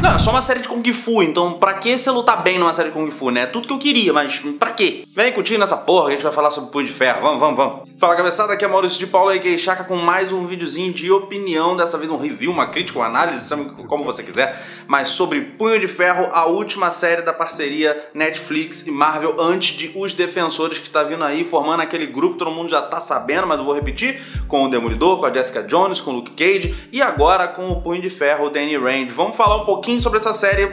Não, é só uma série de Kung Fu, então pra que você lutar bem numa série de Kung Fu, né? Tudo que eu queria, mas pra quê? Vem curtir nessa porra que a gente vai falar sobre Punho de Ferro, vamos. Fala cabeçada, aqui é Maurício de Paula e que Chaca com mais um videozinho de opinião, dessa vez um review, uma crítica, uma análise, como você quiser, mas sobre Punho de Ferro, a última série da parceria Netflix e Marvel antes de Os Defensores, que tá vindo aí, formando aquele grupo, todo mundo já tá sabendo, mas eu vou repetir, com o Demolidor, com a Jessica Jones, com o Luke Cage e agora com o Punho de Ferro, o Danny Rand. Vamos falar um pouquinho sobre essa série,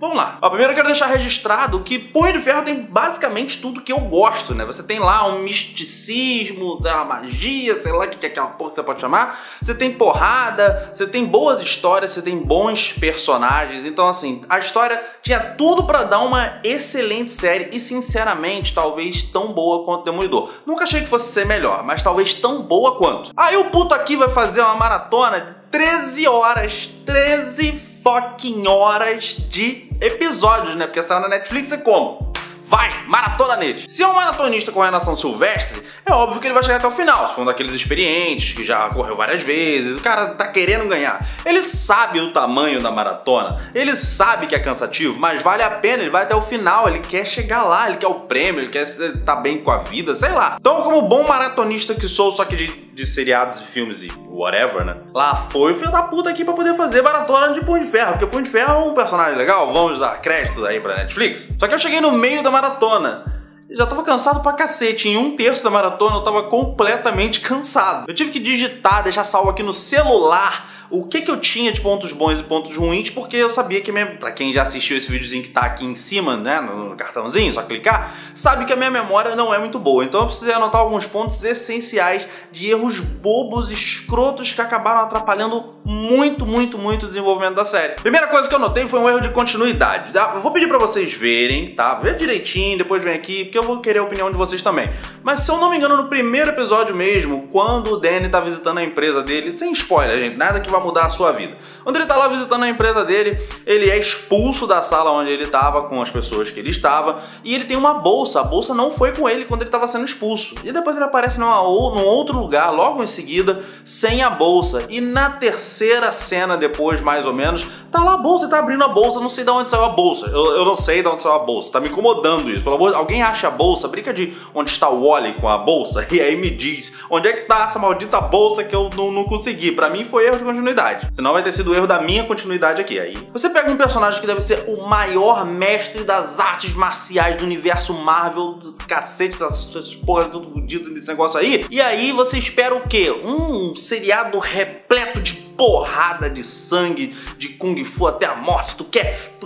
vamos lá. Ó, primeiro eu quero deixar registrado que Punho de Ferro tem basicamente tudo que eu gosto, né? Você tem lá um misticismo, da magia, sei lá o que é aquela porra que você pode chamar. Você tem porrada, você tem boas histórias, você tem bons personagens. Então, assim, a história tinha tudo pra dar uma excelente série e, sinceramente, talvez tão boa quanto Demolidor. Nunca achei que fosse ser melhor, mas talvez tão boa quanto. Aí o puto aqui vai fazer uma maratona de 13 horas, 13 fucking horas de episódios, né? Porque saiu na Netflix e como? Vai, maratona neles. Se é um maratonista correndo a São Silvestre, é óbvio que ele vai chegar até o final. Se for um daqueles experientes que já correu várias vezes, o cara tá querendo ganhar. Ele sabe o tamanho da maratona, ele sabe que é cansativo, mas vale a pena, ele vai até o final, ele quer chegar lá, ele quer o prêmio, ele quer estar bem com a vida, sei lá. Então, como bom maratonista que sou, só que de seriados e filmes e whatever, né? Lá foi o filho da puta aqui pra poder fazer maratona de Punho de Ferro, porque Punho de Ferro é um personagem legal, vamos dar créditos aí pra Netflix. Só que eu cheguei no meio da maratona. Eu já tava cansado pra cacete, em um terço da maratona eu tava completamente cansado. Eu tive que digitar, deixar salvo aqui no celular o que eu tinha de pontos bons e pontos ruins, porque eu sabia que, pra quem já assistiu esse videozinho que tá aqui em cima, né, no cartãozinho, só clicar, sabe que a minha memória não é muito boa. Então eu precisei anotar alguns pontos essenciais de erros bobos, escrotos, que acabaram atrapalhando muito o desenvolvimento da série. Primeira coisa que eu notei foi um erro de continuidade, tá? Eu vou pedir pra vocês verem, tá? Vê direitinho, depois vem aqui, porque eu vou querer a opinião de vocês também. Mas se eu não me engano, no primeiro episódio mesmo, quando o Danny tá visitando a empresa dele, sem spoiler, gente, nada que vai mudar a sua vida. Quando ele tá lá visitando a empresa dele, ele é expulso da sala onde ele tava, com as pessoas que ele estava, e ele tem uma bolsa. A bolsa não foi com ele quando ele tava sendo expulso. E depois ele aparece num outro lugar, logo em seguida, sem a bolsa. E na terceira cena depois, mais ou menos, tá lá a bolsa, ele tá abrindo a bolsa, não sei de onde saiu a bolsa. Eu não sei de onde saiu a bolsa, tá me incomodando isso. Pelo amor de Deus, alguém acha a bolsa, brinca de onde está o Wally com a bolsa, e aí me diz onde é que tá essa maldita bolsa que eu não consegui. Pra mim foi erro de continuidade. Senão vai ter sido o erro da minha continuidade aqui. Aí você pega um personagem que deve ser o maior mestre das artes marciais do universo Marvel, do cacete, das porra, tudo fodido nesse negócio aí. E aí você espera o quê? Um seriado repleto de porrada, de sangue, de Kung Fu até a morte. Tu quer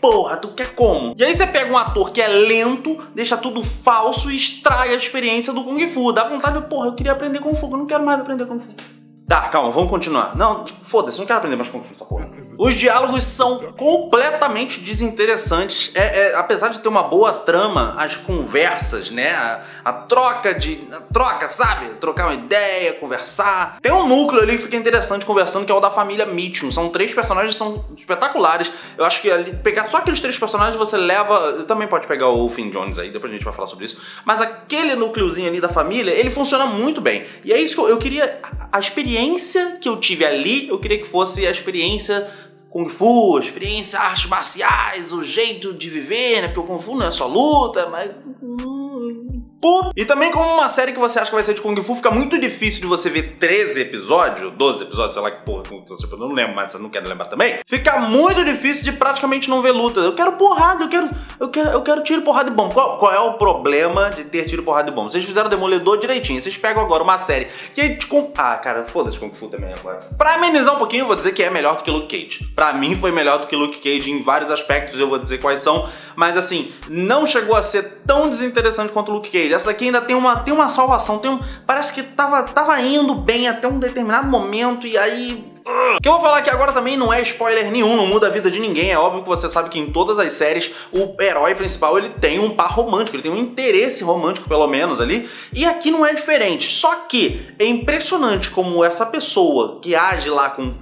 porra, tu quer como? E aí você pega um ator que é lento, deixa tudo falso e estraga a experiência do Kung Fu. Dá vontade de, porra, eu queria aprender Kung Fu, eu não quero mais aprender Kung Fu. Tá, calma, vamos continuar. Não, foda-se, não quero aprender mais Kung Fu essa porra. Os diálogos são completamente desinteressantes. Apesar de ter uma boa trama, as conversas, né? A troca, sabe? Trocar uma ideia, conversar. Tem um núcleo ali que fica interessante conversando, que é o da família Mitchum. São três personagens que são espetaculares. Eu acho que ali, pegar só aqueles três personagens você leva... Também pode pegar o Finn Jones aí, depois a gente vai falar sobre isso. Mas aquele núcleozinho ali da família, ele funciona muito bem. E é isso que eu queria... A experiência que eu tive ali, eu queria que fosse a experiência Kung Fu, a experiência artes marciais, o jeito de viver, né? Porque o Kung Fu não é só luta, mas... E também, como uma série que você acha que vai ser de Kung Fu, fica muito difícil de você ver 13 episódios, 12 episódios, sei lá que porra, eu não lembro, mas eu não quero lembrar também. Fica muito difícil de praticamente não ver luta. Eu quero porrada, eu quero tiro, porrada e bomba. Qual é o problema de ter tiro, porrada e bomba? Vocês fizeram Demolidor direitinho, vocês pegam agora uma série que é de Kung... Ah, cara, foda-se Kung Fu também agora. Pra amenizar um pouquinho, eu vou dizer que é melhor do que Luke Cage. Pra mim foi melhor do que Luke Cage em vários aspectos, eu vou dizer quais são, mas assim, não chegou a ser tão desinteressante quanto Luke Cage. Essa daqui ainda tem uma salvação, parece que tava indo bem até um determinado momento e aí... O que eu vou falar aqui agora também não é spoiler nenhum, não muda a vida de ninguém. É óbvio que você sabe que em todas as séries o herói principal, ele tem um par romântico, ele tem um interesse romântico pelo menos ali, e aqui não é diferente. Só que é impressionante como essa pessoa que age lá com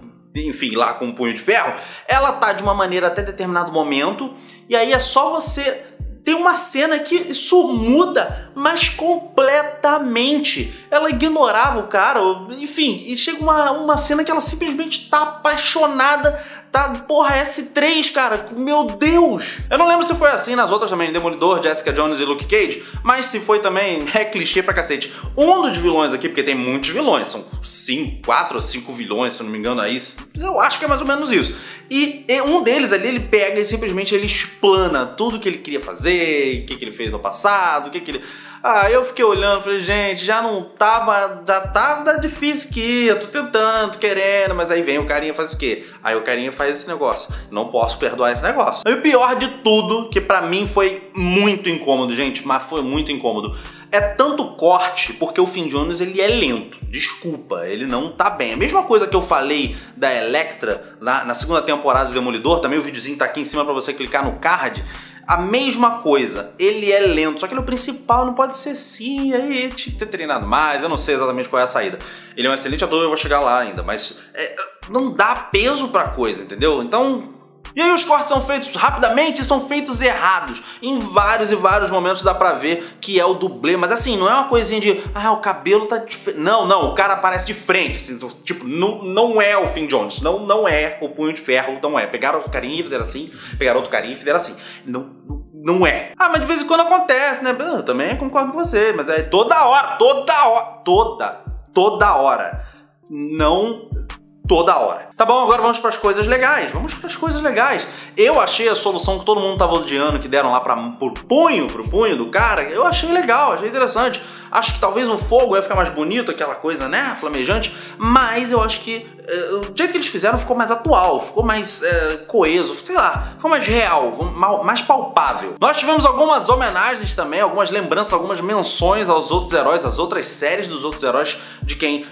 um punho de ferro, ela tá de uma maneira até determinado momento, e aí é só você Tem uma cena que isso muda, mas completamente. Ela ignorava o cara, enfim, e chega uma cena que ela simplesmente tá apaixonada, tá, porra, S3, cara, meu Deus! Eu não lembro se foi assim nas outras também, Demolidor, Jessica Jones e Luke Cage, mas se foi também, é clichê pra cacete. Um dos vilões aqui, porque tem muitos vilões, são 4 ou 5 vilões, se não me engano, aí eu acho que é mais ou menos isso. E um deles ali, ele pega e simplesmente ele explana tudo que ele queria fazer, o que ele fez no passado, o que ele... Ah, eu fiquei olhando, falei, gente, já tava difícil aqui, eu tô tentando, tô querendo, mas aí vem o carinha faz o quê? Aí o carinha faz esse negócio, não posso perdoar esse negócio. E o pior de tudo, que pra mim foi muito incômodo, gente, mas foi muito incômodo, é tanto corte, porque o Finn Jones, ele é lento, desculpa, ele não tá bem. A mesma coisa que eu falei da Electra na segunda temporada do Demolidor, também o videozinho tá aqui em cima pra você clicar no card, a mesma coisa, ele é lento, só que ele é o principal, não pode ser assim, aí tinha que ter treinado mais, eu não sei exatamente qual é a saída. Ele é um excelente ator, eu vou chegar lá ainda, mas não dá peso pra coisa, entendeu? Então... E aí os cortes são feitos rapidamente e são feitos errados. Em vários e vários momentos dá pra ver que é o dublê, mas assim, não é uma coisinha de, ah, o cabelo tá diferente. Não, não, o cara aparece de frente, assim, tipo, não é o Finn Jones, não é o Punho de Ferro, não é. Pegaram outro carinha e fizeram assim, pegaram outro carinha e fizeram assim. Não é. Ah, mas de vez em quando acontece, né? Eu também concordo com você, mas é toda hora. Não... toda hora. Tá bom, agora vamos pras coisas legais. Vamos pras coisas legais. Eu achei a solução que todo mundo tava odiando, que deram lá pro punho do cara, eu achei legal, achei interessante. Acho que talvez o fogo ia ficar mais bonito, aquela coisa, né, flamejante, mas eu acho que o jeito que eles fizeram ficou mais atual, ficou mais coeso, sei lá, ficou mais real, mais palpável. Nós tivemos algumas homenagens também, algumas lembranças, algumas menções aos outros heróis, às outras séries dos outros heróis de que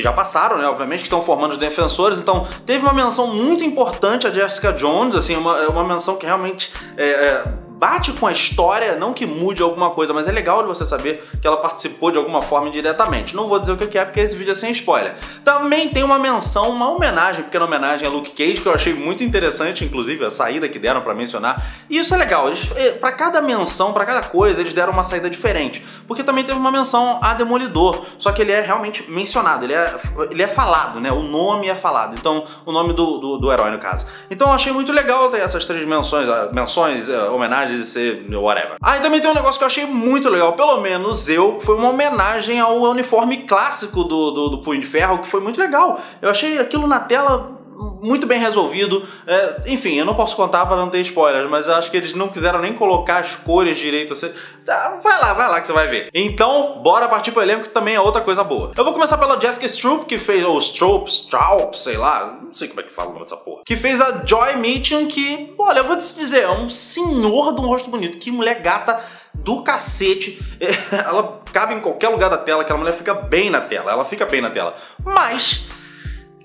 já passaram, né, obviamente, que estão formando os Defensores. Então, teve uma menção muito importante a Jessica Jones, assim, uma menção que realmente bate com a história, não que mude alguma coisa, mas é legal de você saber que ela participou de alguma forma indiretamente. Não vou dizer o que é, porque esse vídeo é sem spoiler. Também tem uma menção, uma homenagem, pequena homenagem a Luke Cage, que eu achei muito interessante, inclusive, a saída que deram pra mencionar. E isso é legal, eles, pra cada menção, pra cada coisa, eles deram uma saída diferente. Porque também teve uma menção a Demolidor, só que ele é realmente mencionado, ele é falado, né? O nome é falado, então, o nome do herói, no caso. Então, eu achei muito legal ter essas três menções, homenagens, de ser whatever. Ah, e também tem um negócio que eu achei muito legal, pelo menos eu, foi uma homenagem ao uniforme clássico do Punho de Ferro, que foi muito legal. Eu achei aquilo na tela muito bem resolvido. Enfim, eu não posso contar para não ter spoilers, mas eu acho que eles não quiseram nem colocar as cores direito assim. Tá, vai lá que você vai ver. Então, bora partir pro elenco, que também é outra coisa boa. Eu vou começar pela Jessica Stroup, que fez... ou Stroup, sei lá, não sei como é que fala o nome dessa porra. Que fez a Joy Meacham, que, olha, eu vou te dizer, é um senhor de um rosto bonito. Que mulher gata do cacete. Ela cabe em qualquer lugar da tela, aquela mulher fica bem na tela. Ela fica bem na tela. Mas...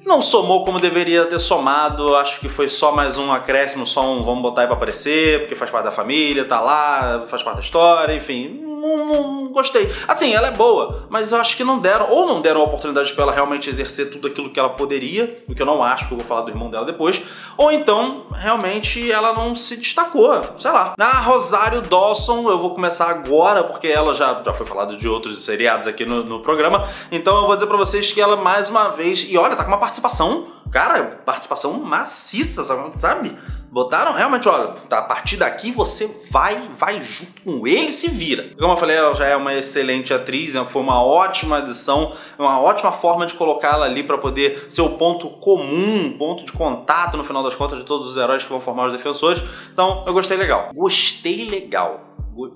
não somou como deveria ter somado, acho que foi só mais um acréscimo, só um vamos botar aí pra aparecer, porque faz parte da família, tá lá, faz parte da história, enfim, não gostei. Assim, ela é boa, mas eu acho que não deram, ou não deram a oportunidade pra ela realmente exercer tudo aquilo que ela poderia, o que eu não acho, que eu vou falar do irmão dela depois, ou então, realmente, ela não se destacou, sei lá. Na Rosário Dawson, eu vou começar agora, porque ela já foi falado de outros seriados aqui no programa, então eu vou dizer pra vocês que ela, mais uma vez, e olha, tá com uma participação, cara, participação maciça, sabe? Botaram realmente, olha, a partir daqui você vai junto com ele e se vira. Como eu falei, ela já é uma excelente atriz, foi uma ótima adição, uma ótima forma de colocá-la ali pra poder ser o ponto comum, ponto de contato, no final das contas, de todos os heróis que vão formar os Defensores. Então, eu gostei legal. Gostei legal.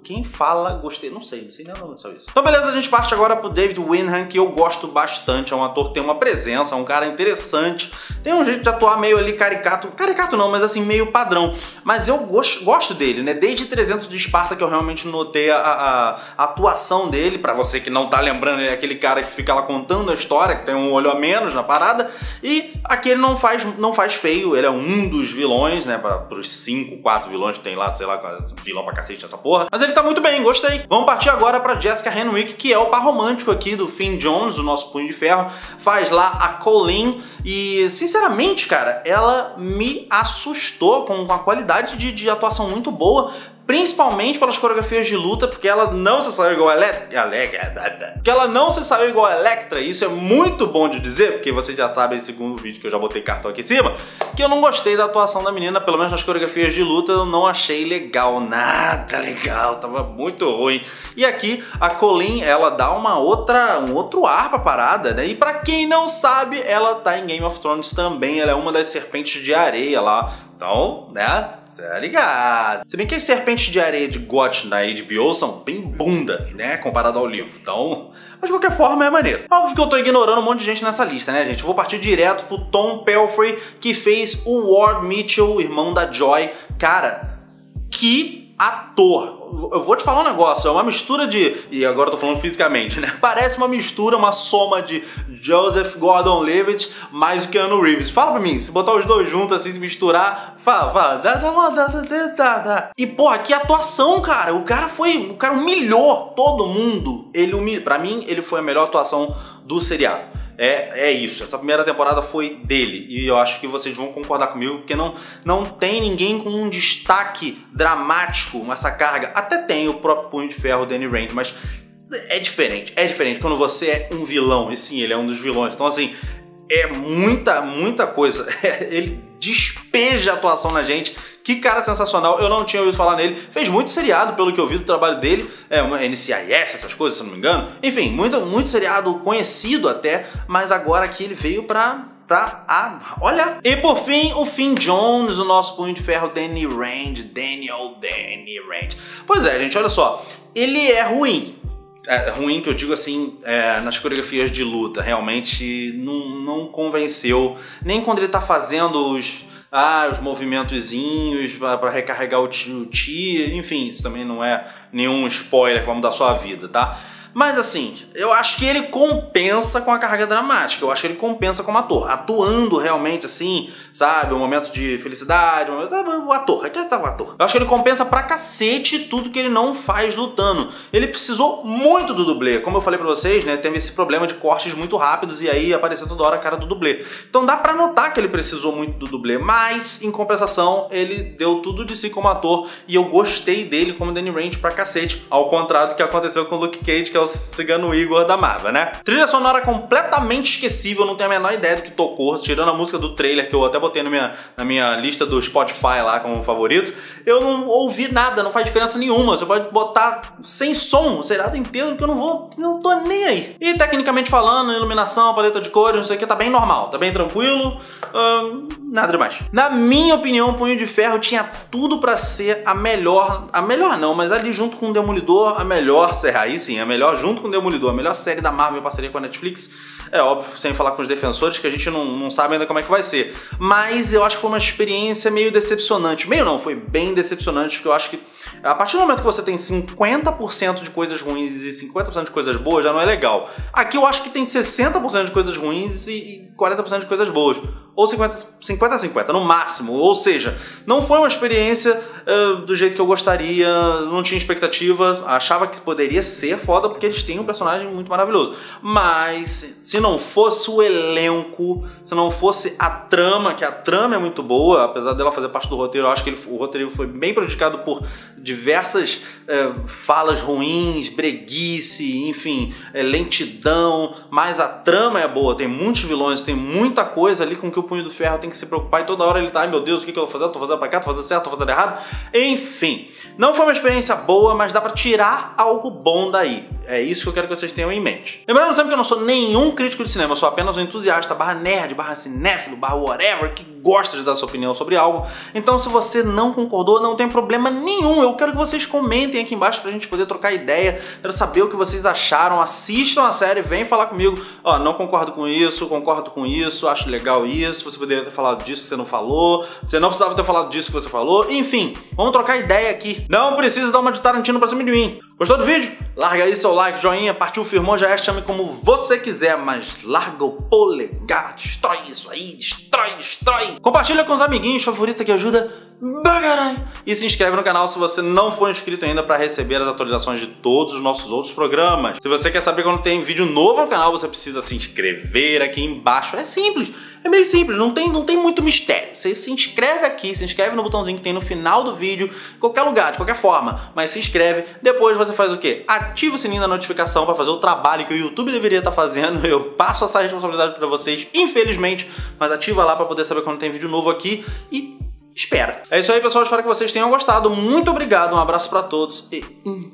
Quem fala gostei, não sei nem o nome disso. Então beleza, a gente parte agora pro David Wenham, que eu gosto bastante, é um ator que tem uma presença, é um cara interessante, tem um jeito de atuar meio ali caricato não, mas assim, meio padrão, mas eu gosto dele, né, desde 300 de Esparta que eu realmente notei a atuação dele. Pra você que não tá lembrando, ele é aquele cara que fica lá contando a história, que tem um olho a menos na parada, e aqui ele não faz feio, ele é um dos vilões, né, pros 4 vilões que tem lá, sei lá, vilão pra cacete essa porra. Mas ele tá muito bem, gostei. Vamos partir agora pra Jessica Henwick, que é o par romântico aqui do Finn Jones, o nosso Punho de Ferro. Faz lá a Colleen e, sinceramente, cara, ela me assustou com uma qualidade de atuação muito boa. principalmente pelas coreografias de luta, porque ela não se saiu igual a Electra. Porque ela não se saiu igual a Electra, e isso é muito bom de dizer, porque vocês já sabem, segundo o vídeo que eu já botei cartão aqui em cima, que eu não gostei da atuação da menina, pelo menos nas coreografias de luta, eu não achei legal, nada legal, tava muito ruim. E aqui, a Colleen, ela dá uma outra, um outro ar pra parada, né? E pra quem não sabe, ela tá em Game of Thrones também, ela é uma das serpentes de areia lá, então, né? Tá ligado? Se bem que as serpentes de areia de GOT na HBO são bem bundas, né? Comparado ao livro. Então, mas de qualquer forma é maneiro. Óbvio que eu tô ignorando um monte de gente nessa lista, né, gente? Eu vou partir direto pro Tom Pelphrey, que fez o Ward Mitchell, irmão da Joy. Cara, que ator! Eu vou te falar um negócio, é uma mistura de... E agora eu tô falando fisicamente, né? Parece uma mistura, uma soma de Joseph Gordon-Levitt mais o Keanu Reeves. Fala pra mim, se botar os dois juntos, assim, se misturar... E, porra, que atuação, cara! O cara foi... O cara humilhou todo mundo. Ele humilhou... Pra mim, ele foi a melhor atuação do seriado. É isso, essa primeira temporada foi dele, e eu acho que vocês vão concordar comigo, porque não tem ninguém com um destaque dramático nessa carga. Até tem o próprio Punho de Ferro, Danny Rand, mas é diferente quando você é um vilão, e sim, ele é um dos vilões, então assim, é muita coisa, ele despeja a atuação na gente. Que cara sensacional, eu não tinha ouvido falar nele. Fez muito seriado, pelo que eu vi do trabalho dele. É uma NCIS, essas coisas, se não me engano. Enfim, muito seriado conhecido até, mas agora que ele veio pra amar. Olha! E por fim, o Finn Jones, o nosso Punho de Ferro, Danny Rand. Pois é, gente, olha só. Ele é ruim. É ruim que eu digo assim, nas coreografias de luta. Realmente não convenceu. Nem quando ele tá fazendo os movimentozinhos para recarregar o ti, enfim, isso também não é nenhum spoiler que vai mudar a sua vida, tá? Mas assim, eu acho que ele compensa com a carga dramática, eu acho que ele compensa como ator, atuando realmente assim, sabe, um momento de felicidade, um momento... o ator. Eu acho que ele compensa pra cacete tudo que ele não faz lutando. Ele precisou muito do dublê, como eu falei pra vocês, né, teve esse problema de cortes muito rápidos e aí apareceu toda hora a cara do dublê. Então dá pra notar que ele precisou muito do dublê, mas em compensação ele deu tudo de si como ator e eu gostei dele como Danny Rand pra cacete, ao contrário do que aconteceu com o Luke Cage, que é o cigano Igor da Marvel, né? Trilha sonora completamente esquecível, não tenho a menor ideia do que tocou, tirando a música do trailer, que eu até botei na minha lista do Spotify lá como favorito. Eu não ouvi nada, não faz diferença nenhuma. Você pode botar sem som o seriado inteiro, que eu não tô nem aí. E tecnicamente falando, iluminação, paleta de cores, não sei o que, tá bem normal, tá bem tranquilo, nada demais. Na minha opinião, Punho de Ferro tinha tudo pra ser a melhor não, mas ali junto com o Demolidor, a melhor, aí sim, a melhor, junto com o Demolidor, a melhor série da Marvel em parceria com a Netflix, é óbvio, sem falar com Os Defensores, que a gente não sabe ainda como é que vai ser, mas eu acho que foi uma experiência meio decepcionante, meio não, foi bem decepcionante, porque eu acho que a partir do momento que você tem 50% de coisas ruins e 50% de coisas boas, já não é legal. Aqui eu acho que tem 60% de coisas ruins e 40% de coisas boas, ou 50-50 no máximo, ou seja, não foi uma experiência do jeito que eu gostaria, não tinha expectativa, achava que poderia ser foda porque eles têm um personagem muito maravilhoso, mas se não fosse o elenco, se não fosse a trama, que a trama é muito boa, apesar dela fazer parte do roteiro, eu acho que o roteiro foi bem prejudicado por diversas falas ruins, breguice, enfim, lentidão, mas a trama é boa, tem muitos vilões, tem muita coisa ali com que o Punho do Ferro tem que se preocupar e toda hora ele tá, ai meu Deus, o que eu vou fazer? Eu tô fazendo pra cá, tô fazendo certo, tô fazendo errado. Enfim, não foi uma experiência boa, mas dá pra tirar algo bom daí. É isso que eu quero que vocês tenham em mente. Lembrando sempre que eu não sou nenhum crítico de cinema, eu sou apenas um entusiasta, /nerd, /cinéfilo, /whatever, que gosta de dar sua opinião sobre algo. Então se você não concordou, não tem problema nenhum. Eu quero que vocês comentem aqui embaixo pra gente poder trocar ideia. Quero saber o que vocês acharam, assistam a série, vem falar comigo. Ó, não concordo com isso, concordo com isso, acho legal isso, você poderia ter falado disso que você não falou, você não precisava ter falado disso que você falou, enfim, vamos trocar ideia aqui. Não precisa dar uma de Tarantino pra cima de mim. Gostou do vídeo? Larga aí seu like, joinha, partiu, firmou, já é, chame como você quiser, mas larga o polegar, destrói isso aí, destrói, destrói. Compartilha com os amiguinhos, favorita que ajuda pra caralho. E se inscreve no canal se você não for inscrito ainda para receber as atualizações de todos os nossos outros programas. Se você quer saber quando tem vídeo novo no canal, você precisa se inscrever aqui embaixo. É simples, é bem simples, não tem muito mistério. Você se inscreve aqui, se inscreve no botãozinho que tem no final do vídeo, em qualquer lugar, de qualquer forma, mas se inscreve. Depois você faz o quê? Ativa o sininho da notificação para fazer o trabalho que o YouTube deveria estar fazendo. Eu passo essa responsabilidade para vocês, infelizmente, mas ativa lá para poder saber quando tem vídeo novo aqui e espera. É isso aí, pessoal. Espero que vocês tenham gostado. Muito obrigado, um abraço para todos e